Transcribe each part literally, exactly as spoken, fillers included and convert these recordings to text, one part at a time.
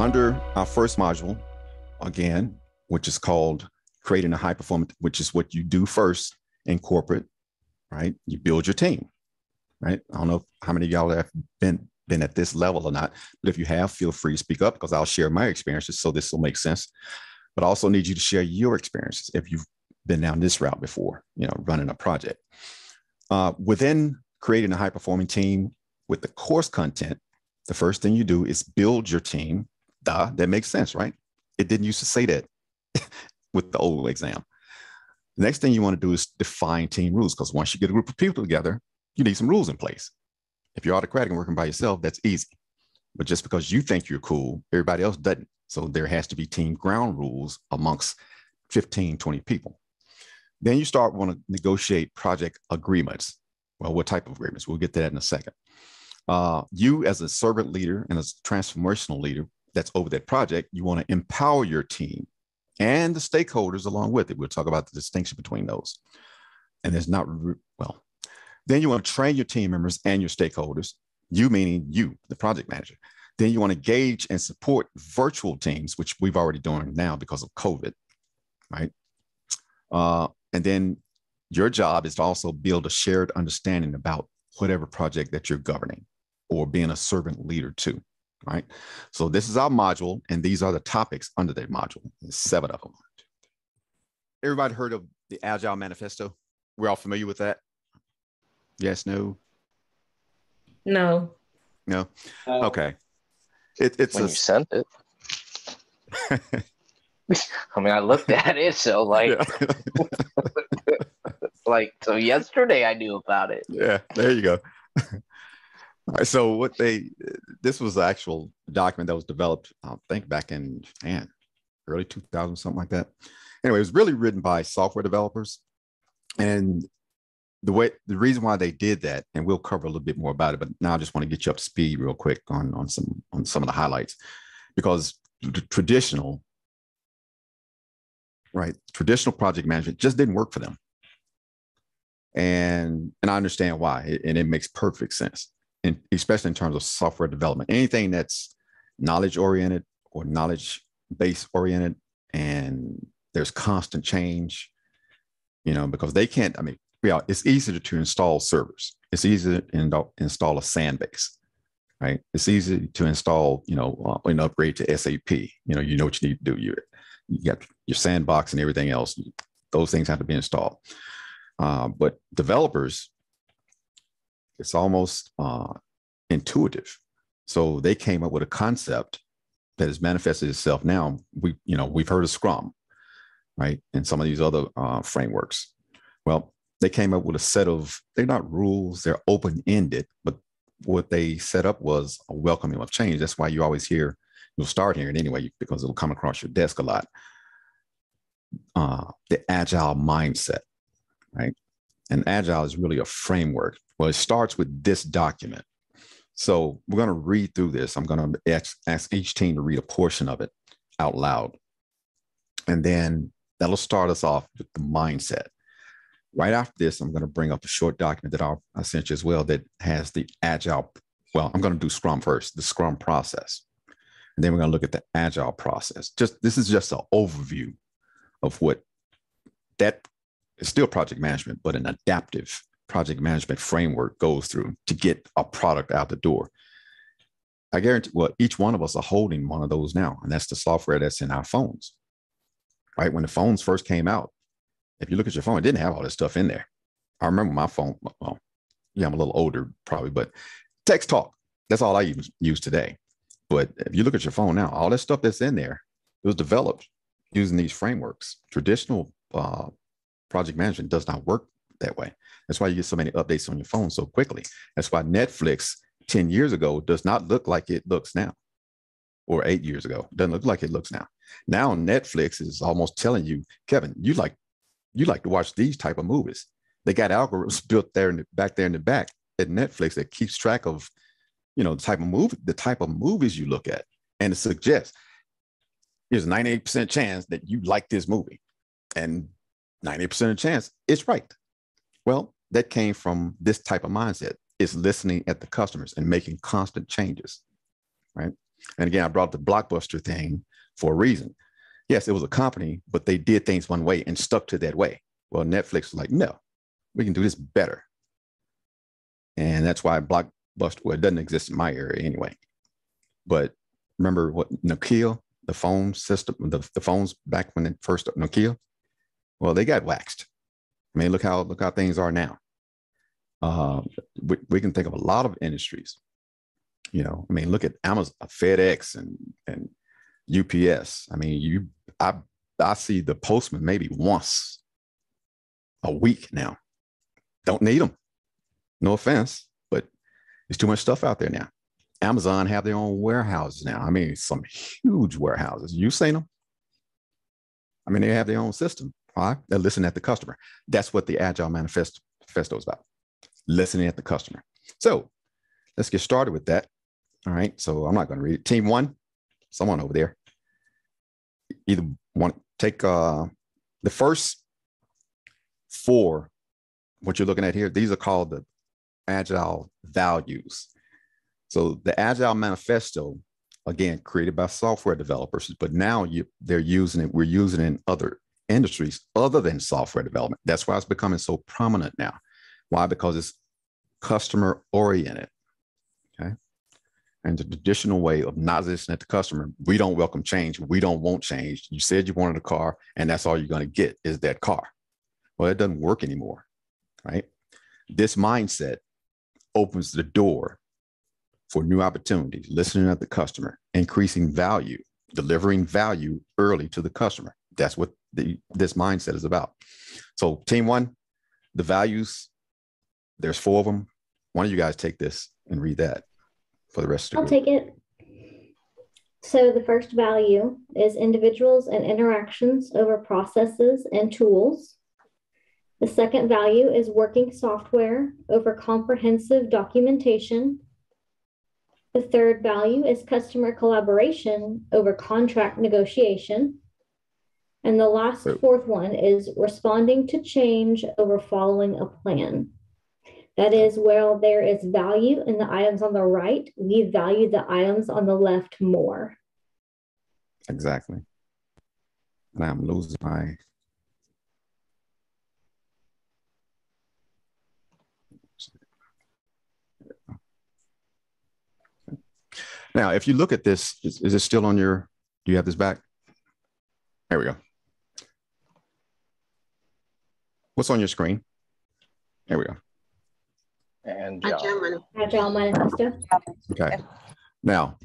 Under our first module, again, which is called creating a high performance, which is what you do first in corporate, right? You build your team, right? I don't know how many of y'all have been, been at this level or not, but if you have, feel free to speak up because I'll share my experiences. So this will make sense, but I also need you to share your experiences if you've been down this route before, you know, running a project. Uh, within creating a high performing team with the course content, the first thing you do is build your team. Duh, that makes sense, right? It didn't used to say that with the old exam. The next thing you want to do is define team rules, because once you get a group of people together, you need some rules in place. If you're autocratic and working by yourself, that's easy. But just because you think you're cool, everybody else doesn't. So there has to be team ground rules amongst fifteen, twenty people. Then you start want to negotiate project agreements. Well, what type of agreements? We'll get to that in a second. Uh, you as a servant leader and as a transformational leader that's over that project, you want to empower your team and the stakeholders along with it. We'll talk about the distinction between those. And there's not, well, then you want to train your team members and your stakeholders, you meaning you, the project manager. Then you want to engage and support virtual teams, which we've already doing now because of COVID, right? Uh, and then your job is to also build a shared understanding about whatever project that you're governing or being a servant leader to, right? So this is our module, and these are the topics under that module. There's seven of them. Everybody heard of the Agile Manifesto? We're all familiar with that? Yes, no? No. No? Uh, okay. It, it's when a... you sent it. I mean, I looked at it, so like... Yeah. Like, so yesterday I knew about it. Yeah, there you go. All right, so what they, this was the actual document that was developed, I think back in, man, early two thousand, something like that. Anyway, it was really written by software developers. And the way, the reason why they did that, and we'll cover a little bit more about it, but now I just want to get you up to speed real quick on, on some, on some of the highlights, because the traditional, right, traditional project management just didn't work for them. And, and I understand why, and it makes perfect sense, and especially in terms of software development, anything that's knowledge oriented or knowledge base oriented, and there's constant change, you know, because they can't, I mean, yeah, it's easier to install servers. It's easier to install a sandbox, right? It's easy to install, you know, an upgrade to S A P. You know, you know what you need to do. You, you got your sandbox and everything else. Those things have to be installed. Uh, but developers, it's almost uh, intuitive. So they came up with a concept that has manifested itself now. We, you know, we've heard of Scrum, right? And some of these other uh, frameworks. Well, they came up with a set of, they're not rules, they're open-ended, but what they set up was a welcoming of change. That's why you always hear, you'll start hearing anyway, because it'll come across your desk a lot. Uh, the agile mindset, right? And agile is really a framework. Well, it starts with this document. So we're going to read through this. I'm going to ask, ask each team to read a portion of it out loud. And then that'll start us off with the mindset. Right after this, I'm going to bring up a short document that I'll, I sent you as well that has the agile. Well, I'm going to do Scrum first, the Scrum process. And then we're going to look at the agile process. Just, this is just an overview of what that is, still project management, but an adaptive project management framework goes through to get a product out the door. I guarantee, well, each one of us are holding one of those now, and that's the software that's in our phones, right? When the phones first came out, if you look at your phone, it didn't have all this stuff in there. I remember my phone, well, yeah, I'm a little older probably, but text talk, that's all I even use today. But if you look at your phone now, all that stuff that's in there, it was developed using these frameworks. Traditional uh, project management does not work that way. That's why you get so many updates on your phone so quickly. That's why Netflix ten years ago does not look like it looks now, or eight years ago, doesn't look like it looks now. Now Netflix is almost telling you, Kevin, you like, you like to watch these type of movies. They got algorithms built there in the, back there in the back at Netflix that keeps track of, you know, the type of movie, the type of movies you look at, and it suggests there's a ninety-eight percent chance that you like this movie, and ninety percent of chance it's right. Well, that came from this type of mindset. It's listening at the customers and making constant changes, right? And again, I brought the Blockbuster thing for a reason. Yes, it was a company, but they did things one way and stuck to that way. Well, Netflix was like, no, we can do this better. And that's why Blockbuster, well, it doesn't exist in my area anyway. But remember what Nokia, the phone system, the, the phones back when it first, Nokia, well, they got waxed. I mean, look how, look how things are now. Uh, we, we can think of a lot of industries, you know, I mean, look at Amazon, FedEx and, and U P S. I mean, you, I, I see the postman maybe once a week now. Don't need them. No offense, but there's too much stuff out there now. Amazon have their own warehouses now. I mean, some huge warehouses. You've seen them. I mean, they have their own system. All right. They're listening at the customer. That's what the Agile Manifesto is about. Listening at the customer. So let's get started with that. All right. So I'm not going to read it. Team one, someone over there. Either want to take uh, the first four, what you're looking at here, these are called the Agile values. So the Agile Manifesto, again, created by software developers, but now you, they're using it. We're using it in other industries other than software development. That's why it's becoming so prominent now. Why? Because it's customer oriented. Okay. And the traditional way of not listening to the customer, we don't welcome change. We don't want change. You said you wanted a car and that's all you're going to get is that car. Well, it doesn't work anymore. Right. This mindset opens the door for new opportunities, listening at the customer, increasing value, delivering value early to the customer. That's what the, this mindset is about. So team one, the values, there's four of them. Why don't you guys take this and read that for the rest of the I'll group. Take it. So the first value is individuals and interactions over processes and tools. The second value is working software over comprehensive documentation. The third value is customer collaboration over contract negotiation. And the last fourth one is responding to change over following a plan. That is where there is value in the items on the right, we value the items on the left more. Exactly. And I'm losing my. Now, if you look at this, is, is it still on your, do you have this back? There we go. What's on your screen? There we go. And Agile uh, Manifesto. Okay. Now,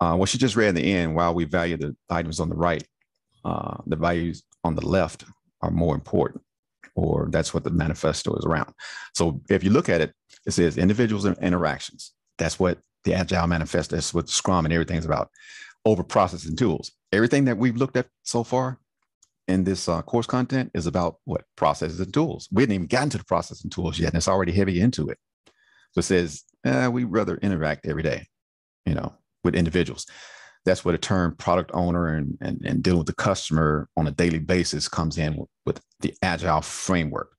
uh, what she just read in the end, while we value the items on the right, uh, the values on the left are more important, or that's what the manifesto is around. So if you look at it, it says individuals and interactions. That's what the Agile Manifesto, that's what Scrum and everything's about, over process and tools. Everything that we've looked at so far in this uh, course content is about what? Processes and tools. We hadn't even gotten to the process and tools yet, and it's already heavy into it. So it says, eh, we rather interact every day, you know, with individuals. That's where the term product owner and, and, and dealing with the customer on a daily basis comes in with, with the Agile framework.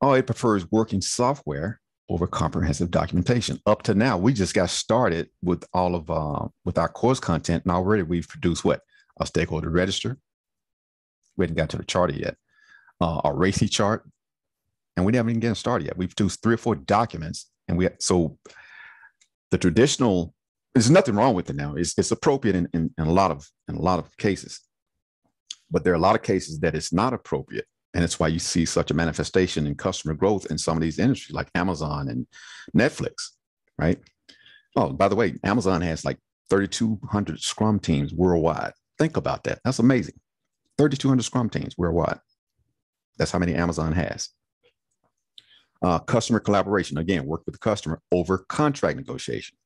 Oh, it prefers working software over comprehensive documentation. Up to now, we just got started with all of uh, with our course content, and already we've produced what? A stakeholder register. We hadn't got to the charter yet. Uh, a R A C I chart, and we haven't even gotten started yet. We've produced three or four documents, and we so the traditional. There's nothing wrong with it now. It's it's appropriate in, in, in a lot of in a lot of cases, but there are a lot of cases that it's not appropriate. And it's why you see such a manifestation in customer growth in some of these industries like Amazon and Netflix, right? Oh, by the way, Amazon has like thirty-two hundred Scrum teams worldwide. Think about that. That's amazing. thirty-two hundred Scrum teams worldwide. That's how many Amazon has. Uh, customer collaboration. Again, work with the customer over contract negotiation.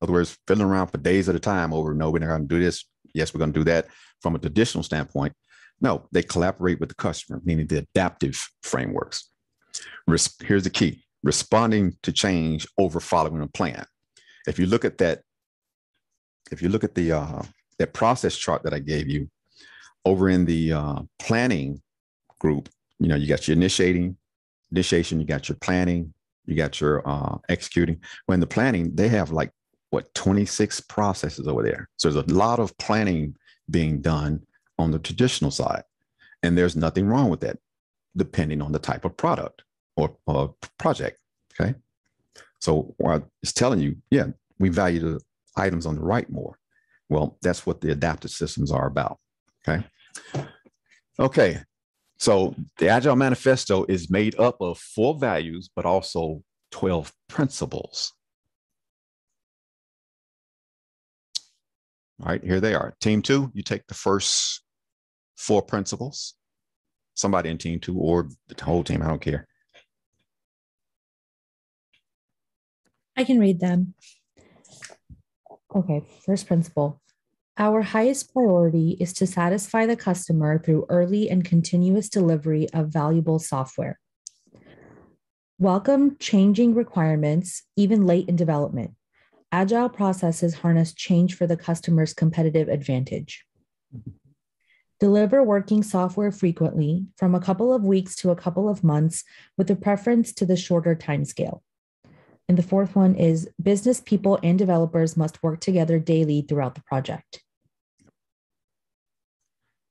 In other words, fiddling around for days at a time over, no, we're not going to do this. Yes, we're going to do that from a traditional standpoint. No, they collaborate with the customer, meaning the adaptive frameworks. Res- here's the key, responding to change over following a plan. If you look at that, if you look at the uh, that process chart that I gave you over in the uh, planning group, you know, you got your initiating, initiation, you got your planning, you got your uh, executing. When the planning, they have like what, twenty-six processes over there. So there's a lot of planning being done on the traditional side. And there's nothing wrong with that, depending on the type of product or, or project. Okay. So I was telling you, yeah, we value the items on the right more. Well, that's what the adaptive systems are about. Okay. Okay. So the Agile Manifesto is made up of four values, but also twelve principles. All right, here they are. Team two, you take the first four principles. Somebody in team two or the whole team, I don't care. I can read them. Okay, first principle. Our highest priority is to satisfy the customer through early and continuous delivery of valuable software. Welcome changing requirements, even late in development. Agile processes harness change for the customer's competitive advantage. Deliver working software frequently, from a couple of weeks to a couple of months, with a preference to the shorter timescale. And the fourth one is business people and developers must work together daily throughout the project.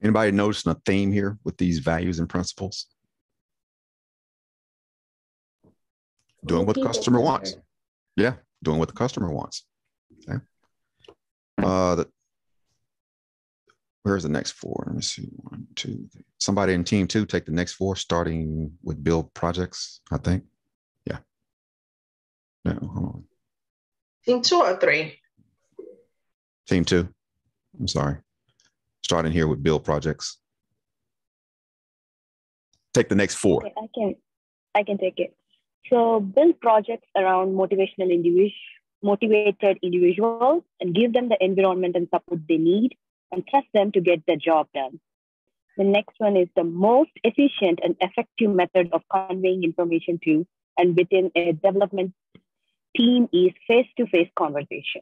Anybody noticing a theme here with these values and principles? Doing what the customer wants. Yeah, doing what the customer wants. Okay. Uh, the, where's the next four? Let me see. One, two, three. Somebody in team two, take the next four, starting with build projects, I think. Yeah. No, hold on. Team two or three? Team two. I'm sorry. Starting here with build projects. Take the next four. Okay, I can, I can take it. So build projects around motivational individuals, motivated individuals, and give them the environment and support they need, and trust them to get the job done. The next one is the most efficient and effective method of conveying information to and within a development team is face-to-face conversation.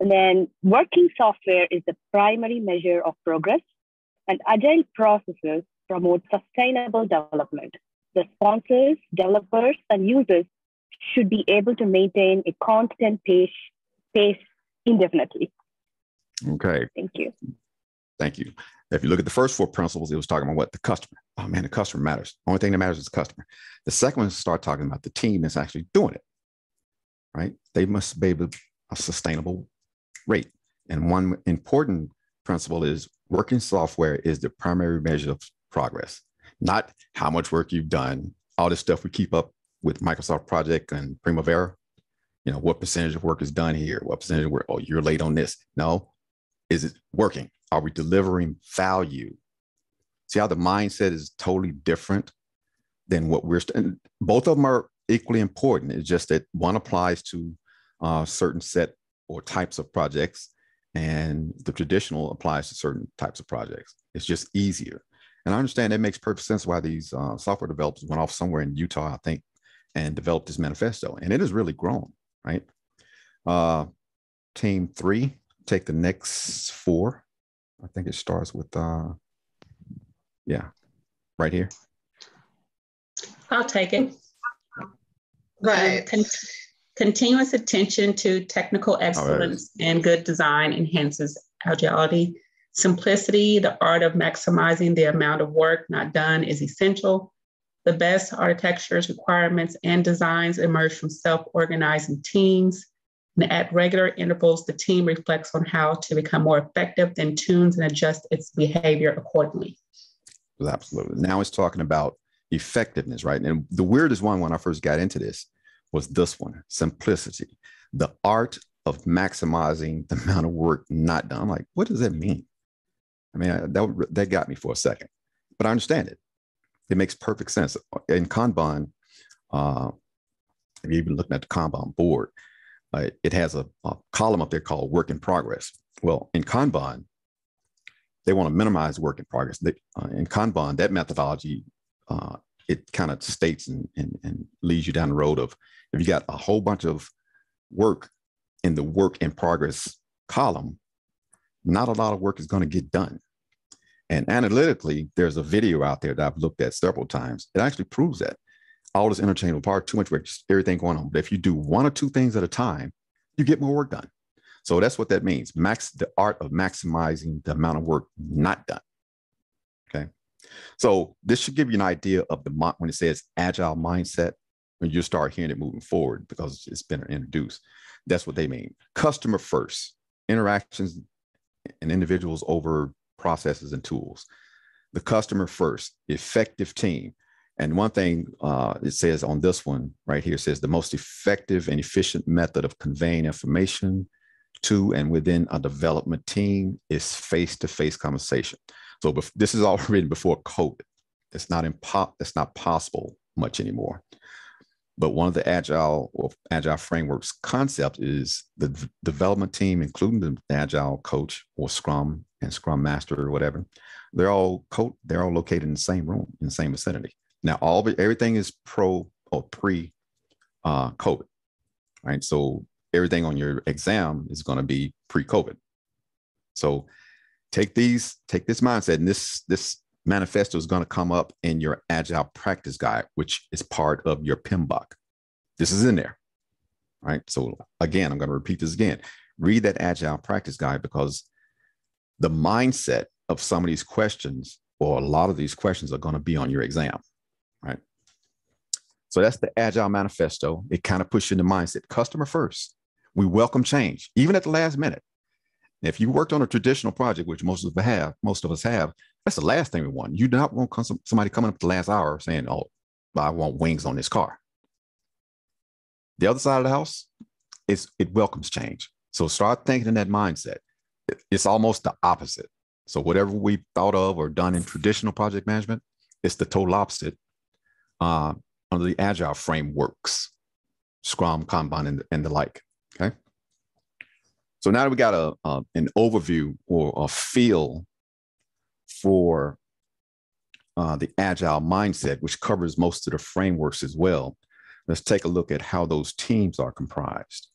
And then working software is the primary measure of progress, and agile processes promote sustainable development. The sponsors, developers, and users should be able to maintain a constant pace, pace indefinitely. Okay. Thank you. Thank you. If you look at the first four principles, it was talking about what? The customer. Oh, man, the customer matters. Only thing that matters is the customer. The second one is to start talking about the team that's actually doing it, right? They must be able to a sustainable rate. And one important principle is working software is the primary measure of progress. Not how much work you've done, all this stuff we keep up with Microsoft Project and Primavera. You know, what percentage of work is done here? What percentage of work? Oh, you're late on this. No. Is it working? Are we delivering value? See how the mindset is totally different than what we're, and both of them are equally important. It's just that one applies to a certain set or types of projects, and the traditional applies to certain types of projects. It's just easier. And I understand that makes perfect sense why these uh, software developers went off somewhere in Utah, I think, and developed this manifesto. And it has really grown, right? Uh, team three, take the next four. I think it starts with, uh, yeah, right here. I'll take it. Go ahead. Con continuous attention to technical excellence right. and good design enhances agility. Simplicity, the art of maximizing the amount of work not done is essential. The best architectures, requirements, and designs emerge from self-organizing teams. And at regular intervals, the team reflects on how to become more effective, then tunes and adjusts its behavior accordingly. Absolutely. Now it's talking about effectiveness, right? And the weirdest one when I first got into this was this one, simplicity, the art of maximizing the amount of work not done. I'm like, what does that mean? I mean, that, that got me for a second, but I understand it. It makes perfect sense. In Kanban, uh, if you've been looking at the Kanban board, uh, it has a, a column up there called work in progress. Well, in Kanban, they want to minimize work in progress. They, uh, in Kanban, that methodology, uh, it kind of states and, and, and leads you down the road of, if you got a whole bunch of work in the work in progress column, not a lot of work is going to get done. And analytically, there's a video out there that I've looked at several times. It actually proves that all this interchangeable power, too much work, just everything going on. But if you do one or two things at a time, you get more work done. So that's what that means. Max, the art of maximizing the amount of work not done. Okay. So this should give you an idea of the, when it says agile mindset, when you start hearing it moving forward, because it's been introduced, that's what they mean. Customer first, interactions and individuals over processes and tools. The customer first, effective team. And one thing uh, it says on this one right here, says the most effective and efficient method of conveying information to and within a development team is face-to-face conversation. So this is all written before COVID. It's not impo- it's not possible much anymore. But one of the agile or agile frameworks concept is the v- development team, including the agile coach or Scrum and Scrum Master or whatever. They're all co- they're all located in the same room, in the same vicinity. Now all everything is pro or pre uh, COVID, right? So everything on your exam is going to be pre-COVID. So take these, take this mindset, and this this manifesto is going to come up in your agile practice guide, which is part of your P M B O K. This is in there, right? So again, I'm going to repeat this again. Read that agile practice guide, because the mindset of some of these questions, or a lot of these questions, are going to be on your exam, right? So that's the Agile Manifesto. It kind of puts you in the mindset, customer first. We welcome change, even at the last minute. If you worked on a traditional project, which most of us have, most of us have, that's the last thing we want. You do not want somebody coming up at the last hour saying, "Oh, I want wings on this car." The other side of the house is it welcomes change. So start thinking in that mindset. It's almost the opposite. So whatever we thought of or done in traditional project management, it's the total opposite uh, under the agile frameworks, Scrum, Kanban, and, and the like. Okay. So now that we got a, a, an overview or a feel for uh, the agile mindset, which covers most of the frameworks as well, let's take a look at how those teams are comprised.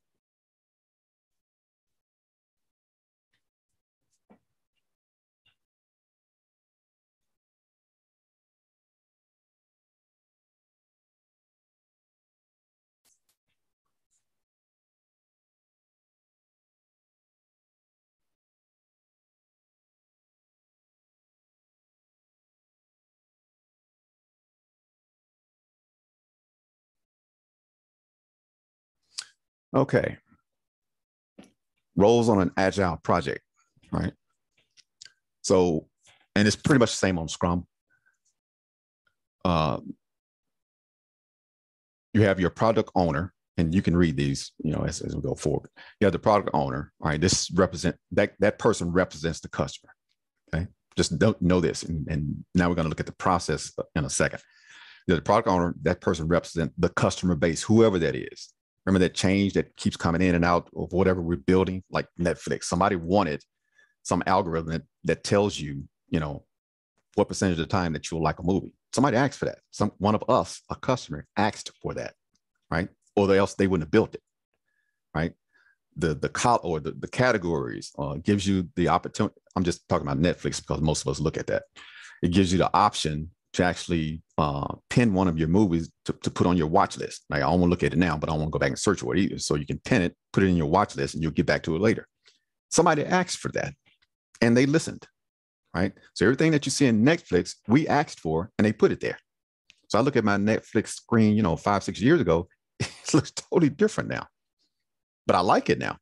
Okay. Roles on an agile project, right? So, and it's pretty much the same on Scrum. Uh, you have your product owner, and you can read these, you know, as, as we go forward. You have the product owner, all right? This represent that that person represents the customer. Okay, just don't know this, and, and now we're going to look at the process in a second. You have the product owner, that person represents the customer base, whoever that is. Remember that change that keeps coming in and out of whatever we're building, like Netflix. Somebody wanted some algorithm that, that tells you, you know, what percentage of the time that you'll like a movie. Somebody asked for that. Some one of us, a customer, asked for that, right? Or else they wouldn't have built it, right? The the col or the, the categories uh, gives you the opportunity. I'm just talking about Netflix because most of us look at that. It gives you the option to actually uh, pin one of your movies to, to put on your watch list. Like, I don't want to look at it now, but I don't want to go back and search for it either. So you can pin it, put it in your watch list, and you'll get back to it later. Somebody asked for that, and they listened, right? So everything that you see in Netflix, we asked for, and they put it there. So I look at my Netflix screen, you know, five, six years ago, it looks totally different now. But I like it now.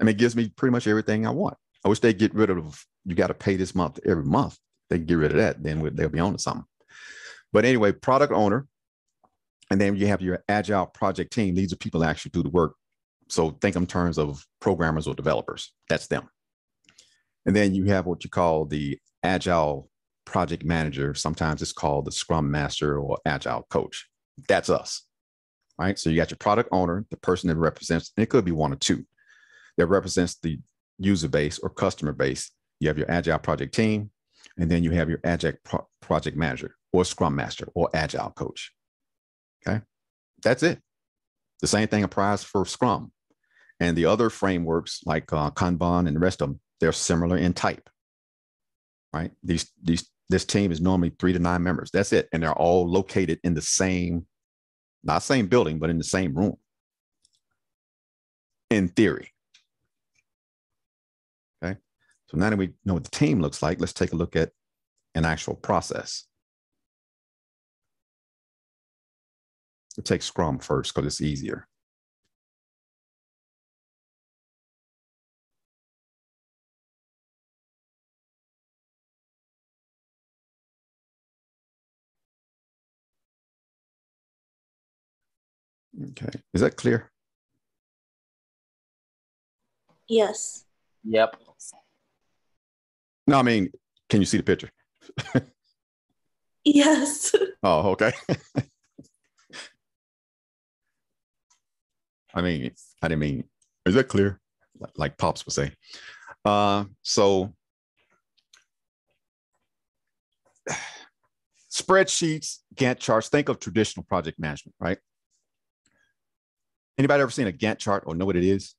I mean, it gives me pretty much everything I want. I wish they'd get rid of, you got to pay this month every month. They can get rid of that, then they'll be on to something. But anyway, product owner, and then you have your agile project team. These are people that actually do the work. So think in terms of programmers or developers. That's them. And then you have what you call the agile project manager. Sometimes it's called the Scrum Master or agile coach. That's us, right? So you got your product owner, the person that represents, and it could be one or two, that represents the user base or customer base. You have your agile project team. And then you have your agile pro- project manager or Scrum Master or agile coach. Okay, that's it. The same thing applies for Scrum. And the other frameworks like uh, Kanban and the rest of them, they're similar in type, right? These, these, this team is normally three to nine members. That's it. And they're all located in the same, not same building, but in the same room. in theory. Okay. So now that we know what the team looks like, let's take a look at an actual process. We'll take Scrum first because it's easier. Okay. Is that clear? Yes. Yep. No, I mean, can you see the picture? Yes. Oh, okay. I mean, I didn't mean, is that clear? Like, like Pops would say. Uh, so spreadsheets, Gantt charts, think of traditional project management, right? Anybody ever seen a Gantt chart or know what it is?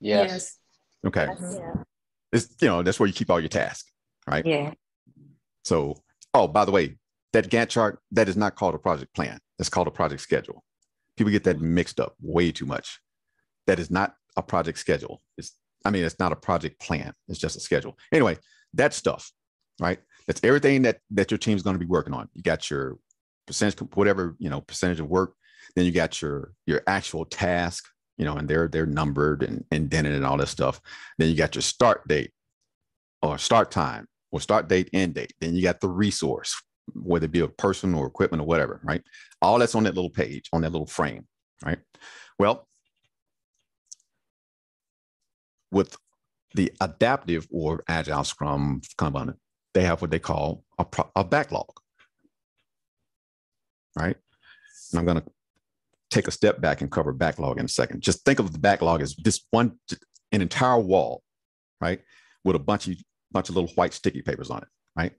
Yes. Yes. Okay. Yeah. It's, you know, that's where you keep all your tasks, right? Yeah. So, oh, by the way, that Gantt chart, that is not called a project plan. That's called a project schedule. People get that mixed up way too much. That is not a project schedule. It's, I mean, it's not a project plan. It's just a schedule. Anyway, that stuff, right? That's everything that, that your team's going to be working on. You got your percentage, whatever, you know, percentage of work. Then you got your, your actual task, you know, and they're, they're numbered and indented and all that stuff. Then you got your start date or start time or start date, end date. Then you got the resource, whether it be a person or equipment or whatever, right? All that's on that little page, on that little frame, right? Well, with the adaptive or agile Scrum Kanban, they have what they call a, pro a backlog, right? And I'm going to take a step back and cover backlog in a second. Just think of the backlog as this one, an entire wall, right? With a bunch of, bunch of little white sticky papers on it, right?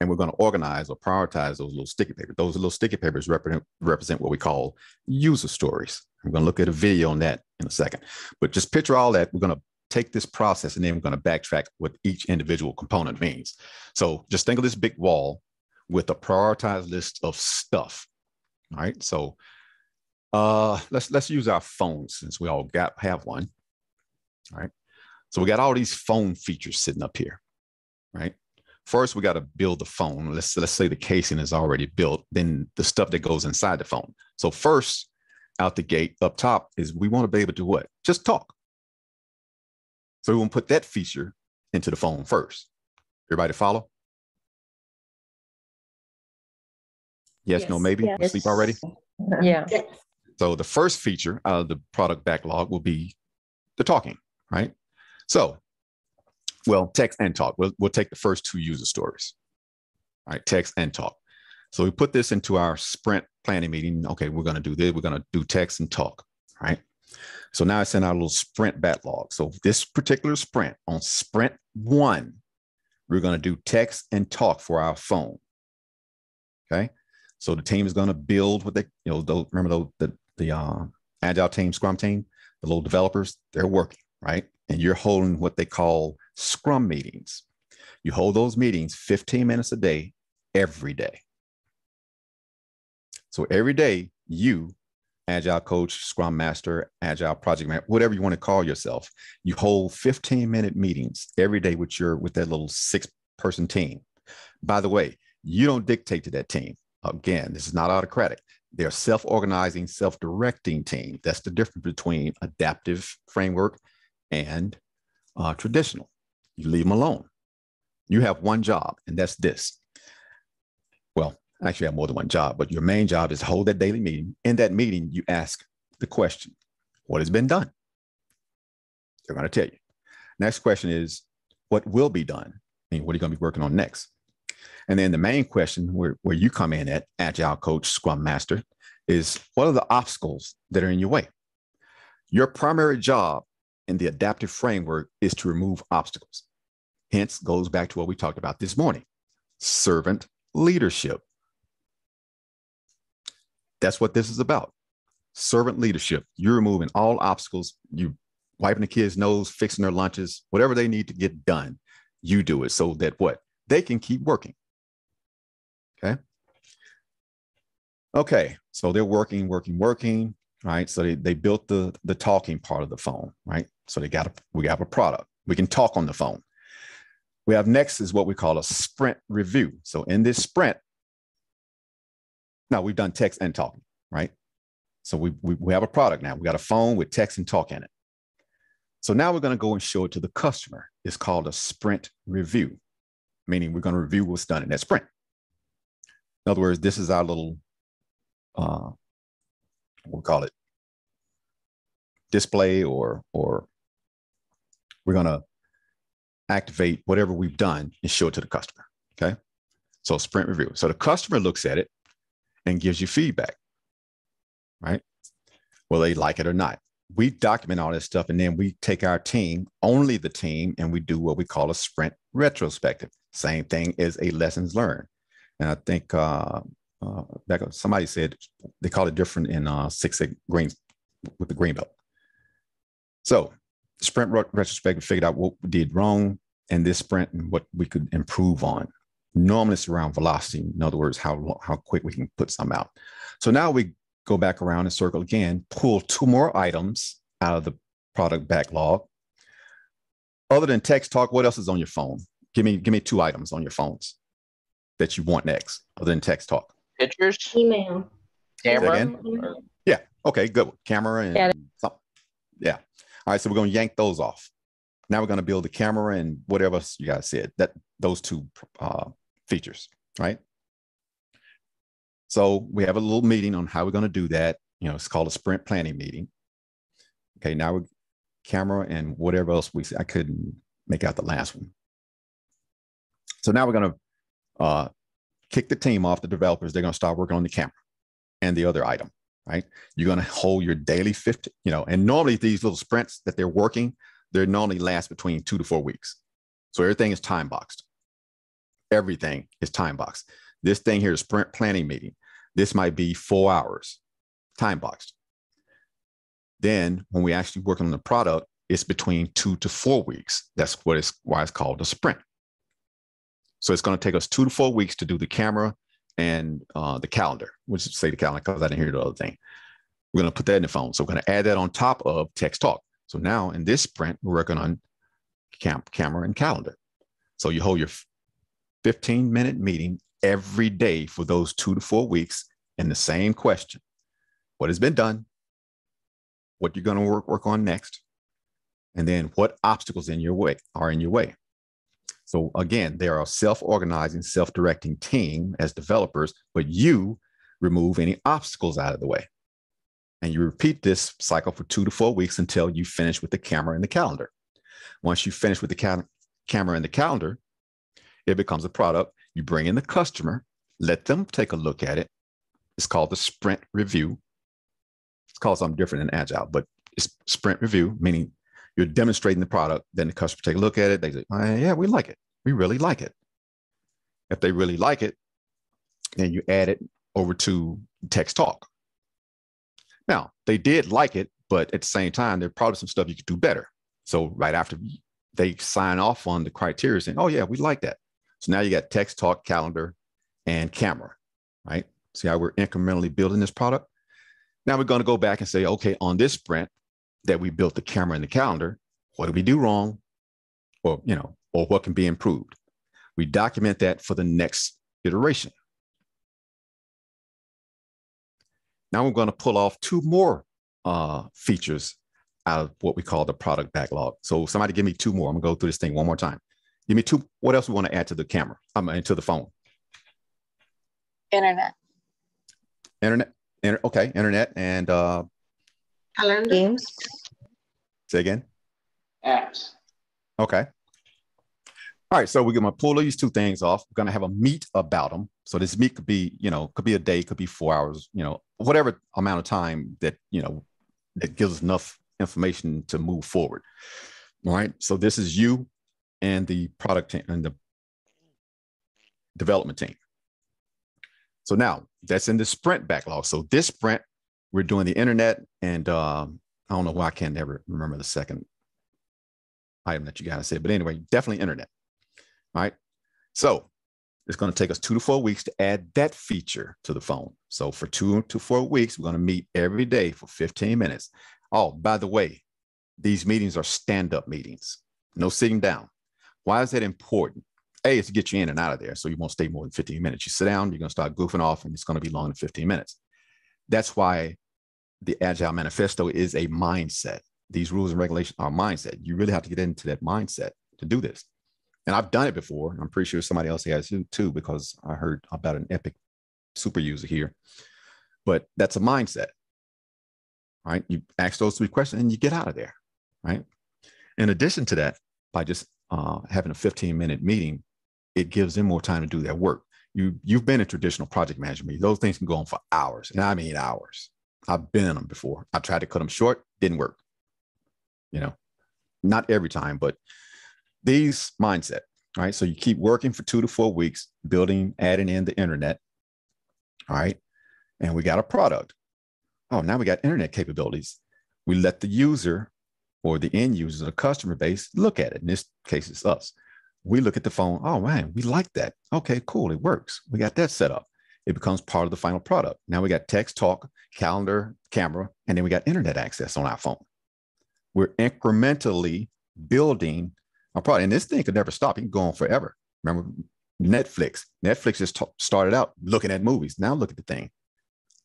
And we're going to organize or prioritize those little sticky papers. Those little sticky papers represent, represent what we call user stories. I'm going to look at a video on that in a second, but just picture all that. We're going to take this process and then we're going to backtrack what each individual component means. So just think of this big wall with a prioritized list of stuff. All right, so uh, let's let's use our phones since we all got have one. All right, so we got all these phone features sitting up here. Right, first we got to build the phone. Let's let's say the casing is already built. Then the stuff that goes inside the phone. So first, out the gate up top is we want to be able to what? Just talk. So we want to put that feature into the phone first. Everybody follow? Yes, yes, no, maybe? Yes. We'll sleep already? Yeah. So the first feature of the product backlog will be the talking, right? So, well, text and talk. We'll, we'll take the first two user stories, all right? Text and talk. So we put this into our sprint planning meeting. Okay, we're going to do this. We're going to do text and talk, right? So now it's in our little sprint backlog. So this particular sprint, on sprint one, we're going to do text and talk for our phone, okay? So the team is going to build what they, you know, those, remember the, the, the uh, agile team, Scrum team, the little developers, they're working, right? And you're holding what they call Scrum meetings. You hold those meetings fifteen minutes a day, every day. So every day, you, agile coach, Scrum master, agile project manager, whatever you want to call yourself, you hold fifteen minute meetings every day with your, with that little six person team. By the way, you don't dictate to that team. Again, this is not autocratic. They're self-organizing, self-directing team. That's the difference between adaptive framework and uh, traditional. You leave them alone. You have one job, and that's this. Well, actually, you have more than one job, but your main job is to hold that daily meeting. In that meeting, you ask the question, what has been done? They're going to tell you. Next question is, what will be done? I mean, what are you going to be working on next? And then the main question where, where you come in at Agile Coach, Scrum Master, is what are the obstacles that are in your way? Your primary job in the adaptive framework is to remove obstacles. Hence goes back to what we talked about this morning, servant leadership. That's what this is about, servant leadership. You're removing all obstacles. You're wiping the kids' nose, fixing their lunches, whatever they need to get done, you do it so that what? They can keep working. Okay. Okay. So they're working, working, working. right? So they, they built the, the talking part of the phone, right? So they got a, we have a product. We can talk on the phone. We have next is what we call a sprint review. So in this sprint, now we've done text and talking, right? So we, we, we have a product now. We got a phone with text and talk in it. So now we're going to go and show it to the customer. It's called a sprint review, meaning we're going to review what's done in that sprint. In other words, this is our little, uh, we'll call it display, or, or we're going to activate whatever we've done and show it to the customer, okay? So sprint review. So the customer looks at it and gives you feedback, right? Whether they like it or not. We document all this stuff, and then we take our team, only the team, and we do what we call a sprint retrospective. Same thing as a lessons learned. And I think uh, uh, somebody said they call it different in uh, Six Green with the green belt. So sprint retrospective figured out what we did wrong in this sprint and what we could improve on. Normally it's around velocity. In other words, how, how quick we can put some out. So now we go back around and circle again, pull two more items out of the product backlog. Other than text talk, what else is on your phone? Give me, give me two items on your phones that you want next, other than text talk. Pictures, email, camera. Yeah. Okay. Good one. Camera and yeah. something. Yeah. All right. So we're going to yank those off. Now we're going to build the camera and whatever else you guys said. That those two uh, features, right? So we have a little meeting on how we're going to do that. You know, it's called a sprint planning meeting. Okay, now we camera and whatever else we, I couldn't make out the last one. So now we're going to uh, kick the team off, the developers. They're going to start working on the camera and the other item, right? You're going to hold your daily fifty, you know, and normally these little sprints that they're working, they normally last between two to four weeks. So everything is time boxed. Everything is time boxed. This thing here is sprint planning meeting. This might be four hours, time boxed. Then when we actually work on the product, it's between two to four weeks. That's what it's, why it's called a sprint. So it's going to take us two to four weeks to do the camera and uh, the calendar, which is say the calendar because I didn't hear the other thing. We're going to put that in the phone. So we're going to add that on top of text talk. So now in this sprint, we're working on camp, camera and calendar. So you hold your fifteen minute meeting every day for those two to four weeks, and the same question: what has been done? What you're going to work work on next, and then what obstacles in your way are in your way. So again, they are a self-organizing, self-directing team as developers, but you remove any obstacles out of the way, and you repeat this cycle for two to four weeks until you finish with the camera and the calendar. Once you finish with the ca camera and the calendar, it becomes a product. You bring in the customer, let them take a look at it. It's called the sprint review. It's called something different than Agile, but it's sprint review, meaning you're demonstrating the product. Then the customer take a look at it. They say, oh, yeah, we like it. We really like it. If they really like it, then you add it over to text talk. Now, they did like it, but at the same time, there's probably some stuff you could do better. So right after they sign off on the criteria saying, oh, yeah, we like that. So now you got text, talk, calendar, and camera, right? See how we're incrementally building this product? Now we're going to go back and say, okay, on this sprint that we built the camera and the calendar, what did we do wrong? Or, you know, or what can be improved? We document that for the next iteration. Now we're going to pull off two more uh, features out of what we call the product backlog. So somebody give me two more. I'm going to go through this thing one more time. Give me two. What else we want to add to the camera? I mean, to the phone. Internet. Internet. Inter okay. Internet and. Uh, Calendar. Games. Say again. Apps. Okay. All right. So we're going to pull these two things off. We're going to have a meet about them. So this meet could be, you know, could be a day, could be four hours, you know, whatever amount of time that, you know, that gives us enough information to move forward. All right. So this is you and the product team and the development team. So now that's in the sprint backlog. So this sprint, we're doing the internet and um, I don't know why I can't ever remember the second item that you guys said, but anyway, definitely internet. All right. So It's going to take us two to four weeks to add that feature to the phone. So for two to four weeks, we're going to meet every day for fifteen minutes. Oh, by the way, these meetings are stand-up meetings. No sitting down. Why is that important? A, it's to get you in and out of there. So you won't stay more than fifteen minutes. You sit down, you're going to start goofing off, and it's going to be longer than fifteen minutes. That's why the Agile Manifesto is a mindset. These rules and regulations are mindset. You really have to get into that mindset to do this. And I've done it before. I'm pretty sure somebody else has too, because I heard about an epic super user here. But that's a mindset, right? You ask those three questions and you get out of there, right? In addition to that, by just uh, having a fifteen minute meeting, it gives them more time to do their work. You, you've been in traditional project management. Those things can go on for hours. And I mean hours. I've been in them before. I tried to cut them short. Didn't work. You know, not every time, but these mindset, right? So you keep working for two to four weeks, building, adding in the internet, all right? And we got a product. Oh, now we got internet capabilities. We let the user or the end user, the customer base, look at it. In this case, it's us. We look at the phone. Oh, man, we like that. Okay, cool. It works. We got that set up. It becomes part of the final product. Now we got text, talk, calendar, camera, and then we got internet access on our phone. We're incrementally building a product. And this thing could never stop. It can go on forever. Remember Netflix. Netflix just started out looking at movies. Now look at the thing.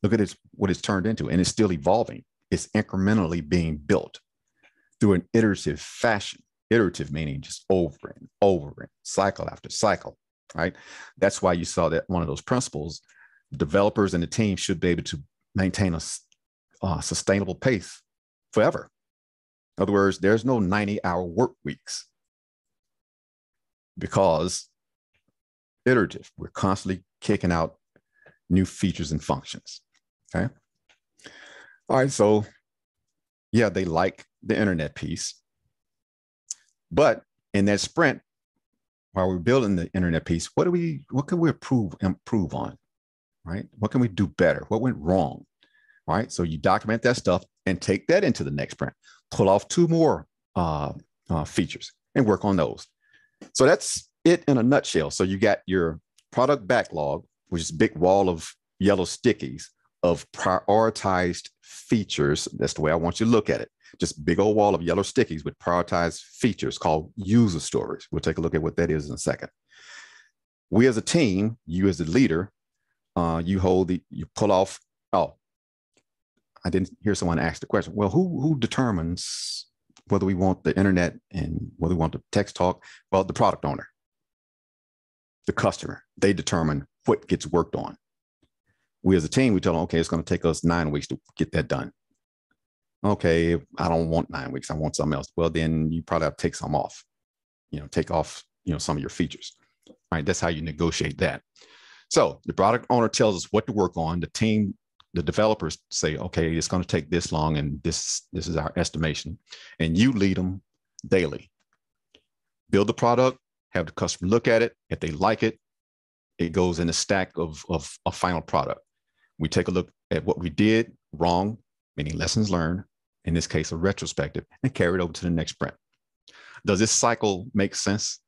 Look at its, what it's turned into. And it's still evolving. It's incrementally being built through an iterative fashion. Iterative meaning just over and over and cycle after cycle, right? That's why you saw that one of those principles, developers and the team should be able to maintain a uh, sustainable pace forever. In other words, there's no ninety hour work weeks because iterative. We're constantly kicking out new features and functions. Okay. All right. So yeah, they like the internet piece, but in that sprint, while we're building the internet piece, what do we, what can we improve, improve on? Right. What can we do better? What went wrong? All right. So you document that stuff and take that into the next sprint. Pull off two more uh, uh, features and work on those. So that's it in a nutshell. So you got your product backlog, which is a big wall of yellow stickies of prioritized features. That's the way I want you to look at it. Just big old wall of yellow stickies with prioritized features called user stories. We'll take a look at what that is in a second. We as a team, you as the leader, uh, you hold the, you pull off, oh, I didn't hear someone ask the question. Well, who, who determines whether we want the internet and whether we want the text talk? Well, the product owner, the customer, they determine what gets worked on. We as a team, we tell them, okay, it's going to take us nine weeks to get that done. Okay, I don't want nine weeks. I want something else. Well, then you probably have to take some off, you know, take off, you know, some of your features. All right, that's how you negotiate that. So the product owner tells us what to work on. The team, the developers say, okay, it's going to take this long, and this, this is our estimation. And you lead them daily. Build the product, have the customer look at it. If they like it, it goes in a stack of, of a final product. We take a look at what we did wrong, meaning lessons learned, in this case, a retrospective, and carry it over to the next sprint. Does this cycle make sense?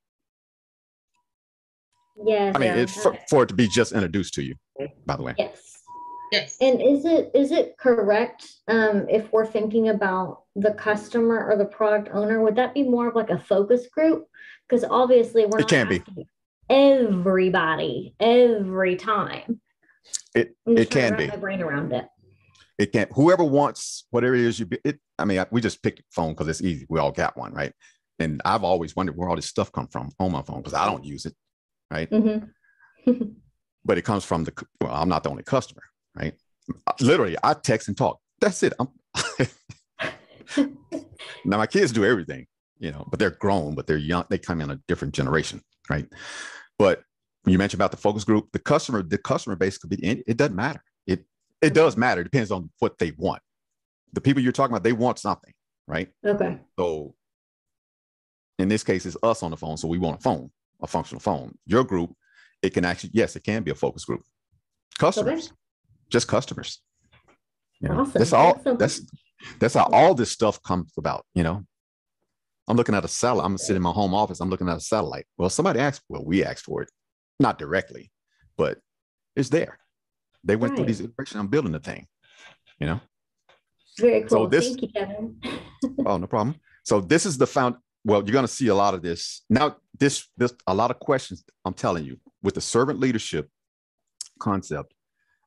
Yeah. I mean, yeah, it, for, okay. for it to be just introduced to you, by the way. Yes. Yes. And is it is it correct um, if we're thinking about the customer or the product owner, would that be more of like a focus group? Because obviously we're it not can be. everybody every time. It I'm it can be. My brain around it. It can't. Whoever wants whatever it is you. Be, it. I mean, I, we just picked phone because it's easy. We all got one, right? And I've always wondered where all this stuff comes from on my phone because I don't use it, right? Mm-hmm. But it comes from the. Well, I'm not the only customer. Right. Literally, I text and talk. That's it. I'm now my kids do everything, you know, but they're grown, but they're young. They come in a different generation. Right. But you mentioned about the focus group, the customer, the customer base could be, it doesn't matter. It, it does matter. It depends on what they want. The people you're talking about, they want something. Right. Okay. So in this case, it's us on the phone. So we want a phone, a functional phone. Your group, it can actually, yes, it can be a focus group. Customers. Okay. Just customers. You know, awesome. That's all. That's that's how all this stuff comes about. You know, I'm looking at a satellite. I'm sitting in my home office. I'm looking at a satellite. Well, somebody asked. Well, we asked for it. not directly, but it's there. They went right. through these iterations. I'm building the thing, you know? Very cool. So this, Thank you, Kevin. Oh, no problem. So this is the found, well, you're going to see a lot of this. Now, this, this, a lot of questions, I'm telling you, with the servant leadership concept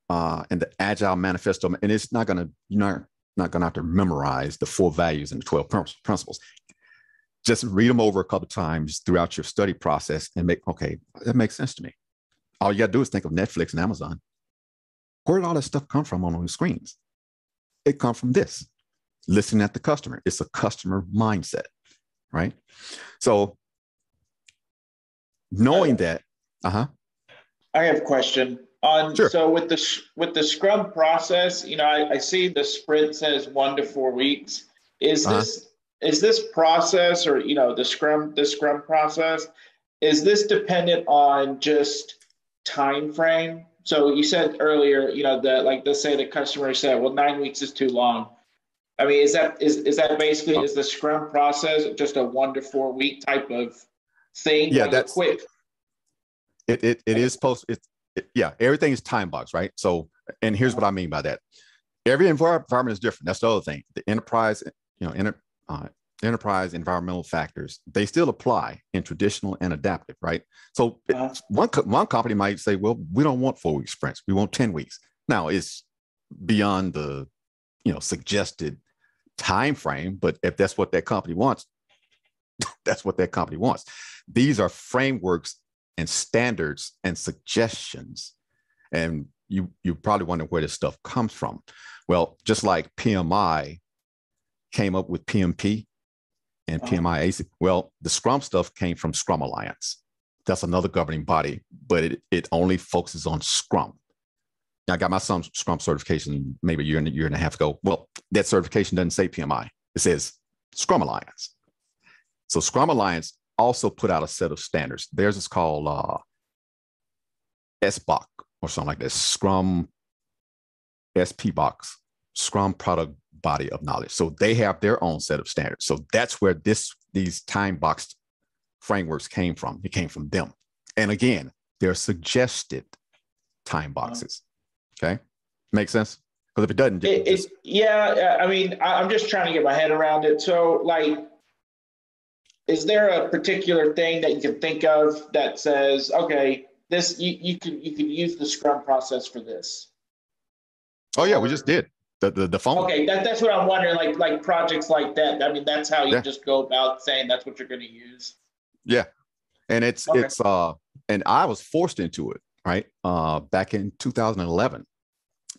uh, and the Agile Manifesto, and it's not going to, you're not, not going to have to memorize the four values and the twelve principles. Just read them over a couple of times throughout your study process and make, okay, that makes sense to me. All you got to do is think of Netflix and Amazon. Where did all that stuff come from on those screens? It comes from this, listening at the customer. It's a customer mindset, right? So knowing that, uh-huh. I have a question. On, sure. So with the, with the Scrum process, you know, I, I see the sprint says one to four weeks. Is uh-huh. this, is this process or, you know, the Scrum, the Scrum process, is this dependent on just time frame? So you said earlier, you know, that like, let's say the customer said, well, nine weeks is too long. I mean, is that, is, is that basically, is the Scrum process just a one to four week type of thing? Yeah, like that's quick. It, it, it is post, it, it, yeah, everything is time box, right? So, and here's what I mean by that. Every environment is different. That's the other thing. The enterprise, you know, enter, uh, enterprise environmental factors, they still apply in traditional and adaptive, right? So uh, one, one company might say, well, we don't want four week sprints. We want ten weeks. Now it's beyond the, you know, suggested time frame, but if that's what that company wants, that's what that company wants. These are frameworks and standards and suggestions. And you, you probably wonder where this stuff comes from. Well, just like P M I came up with P M P, and P M I A C P. Well, the Scrum stuff came from Scrum Alliance. That's another governing body, but it, it only focuses on Scrum. Now, I got my Scrum certification maybe a year and a year and a half ago. Well, that certification doesn't say P M I. It says Scrum Alliance. So Scrum Alliance also put out a set of standards. Theirs is called uh, S B O K or something like that. Scrum S P B O K, Scrum Product Body of Knowledge. So they have their own set of standards. So that's where this, these time boxed frameworks came from. It came from them. And again, they're suggested time boxes. Okay. Makes sense? Because if it doesn't, it, just... it, yeah. I mean, I, I'm just trying to get my head around it. So like, is there a particular thing that you can think of that says, okay, this, you, you can, you can use the Scrum process for this? Oh yeah, we just did. The, the, the phone. Okay, that, that's what I'm wondering, like like projects like that. I mean, that's how you yeah. just go about saying that's what you're going to use. Yeah, and it's, okay. it's, uh, and I was forced into it, right, uh, back in two thousand eleven,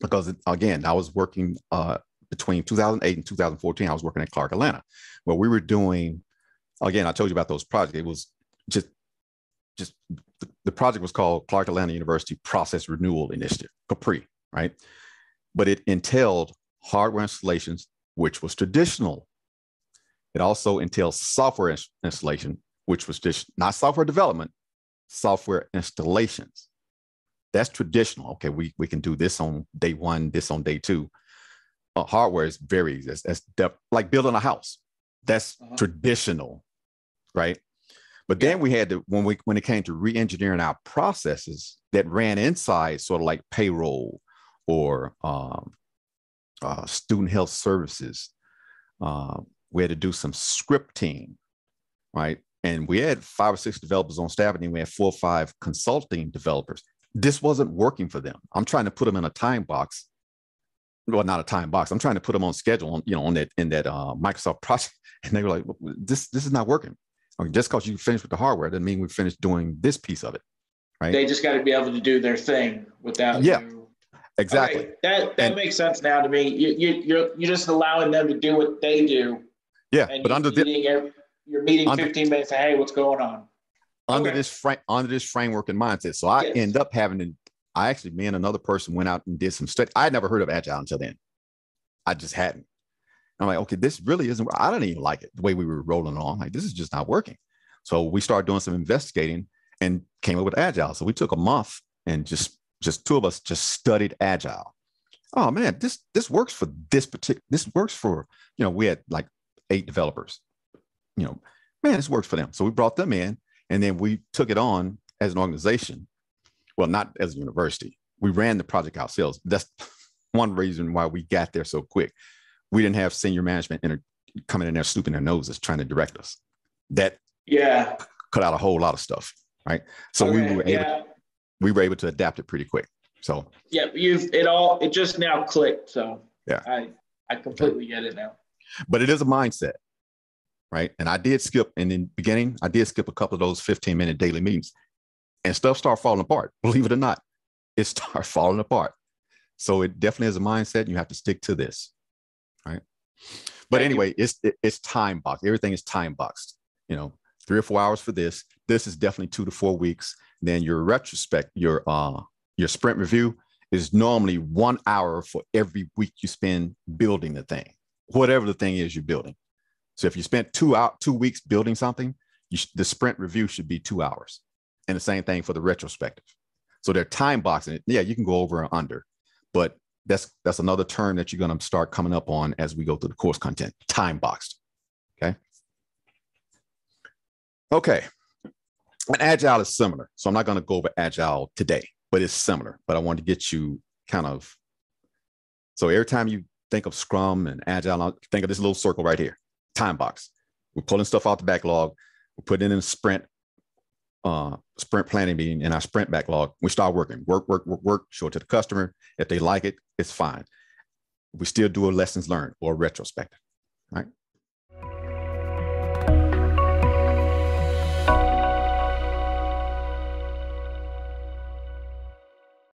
because, it, again, I was working uh, between two thousand eight and two thousand fourteen, I was working at Clark Atlanta, where we were doing, again, I told you about those projects. It was just, just the, the project was called Clark Atlanta University Process Renewal Initiative, CAPRI, right? But it entailed hardware installations, which was traditional. It also entailed software ins installation, which was just not software development, software installations. That's traditional. Okay, we, we can do this on day one, this on day two. Uh, hardware is very easy. That's, that's like building a house. That's uh-huh. traditional, right? But then we had to, when, we, when it came to re-engineering our processes that ran inside sort of like payroll, or um, uh, student health services. Uh, we had to do some scripting, right? And we had five or six developers on staff, and then we had four or five consulting developers. This wasn't working for them. I'm trying to put them in a time box. Well, not a time box. I'm trying to put them on schedule, on, you know, on that, in that uh, Microsoft Project. And they were like, well, this, this is not working. I mean, just because you finished with the hardware doesn't mean we finished doing this piece of it, right? They just got to be able to do their thing without yeah. you. Exactly. Okay. That that and, makes sense now to me. You you you're, you're just allowing them to do what they do. Yeah, and but you're under meeting, the, you're meeting under, fifteen minutes. And, hey, what's going on? Under okay. this fra under this framework and mindset. So I yes. end up having to. I actually, me and another person went out and did some study. I had never heard of Agile until then. I just hadn't. I'm like, okay, this really isn't. I don't even like it the way we were rolling on. Like, this is just not working. So we started doing some investigating and came up with Agile. So we took a month and just. Just two of us just studied Agile. Oh man, this this works for this particular. This works for you know we had like eight developers. You know, man, this works for them. So we brought them in, and then we took it on as an organization well, not as a university. We ran the project ourselves. That's one reason why we got there so quick. We didn't have senior management in a, coming in there, snooping their noses, trying to direct us. That yeah. cut out a whole lot of stuff, right? So okay, we were able, yeah. we were able to adapt it pretty quick. So yeah, you've it all it just now clicked. So yeah, I I completely yeah. get it now. But it is a mindset, right? And I did skip in the beginning. I did skip a couple of those fifteen minute daily meetings, and stuff started falling apart. Believe it or not, it started falling apart. So it definitely is a mindset. And you have to stick to this, right? But anyway, it's it, it's time boxed. Everything is time boxed. You know, three or four hours for this. This is definitely two to four weeks. Then your retrospect, your uh, your sprint review is normally one hour for every week you spend building the thing, whatever the thing is you're building. So if you spent two out two weeks building something, you the sprint review should be two hours. And the same thing for the retrospective. So they're time boxing it. Yeah, you can go over and under, but that's that's another term that you're going to start coming up on as we go through the course content. Time boxed. Okay. Okay. And Agile is similar. So I'm not going to go over Agile today, but it's similar. But I wanted to get you kind of, so every time you think of Scrum and Agile, I'll think of this little circle right here. Time box. We're pulling stuff out the backlog. We're putting it in a sprint, uh, sprint planning meeting in our sprint backlog. We start working, work, work, work, work, show it to the customer. If they like it, it's fine. We still do a lessons learned or a retrospective, right?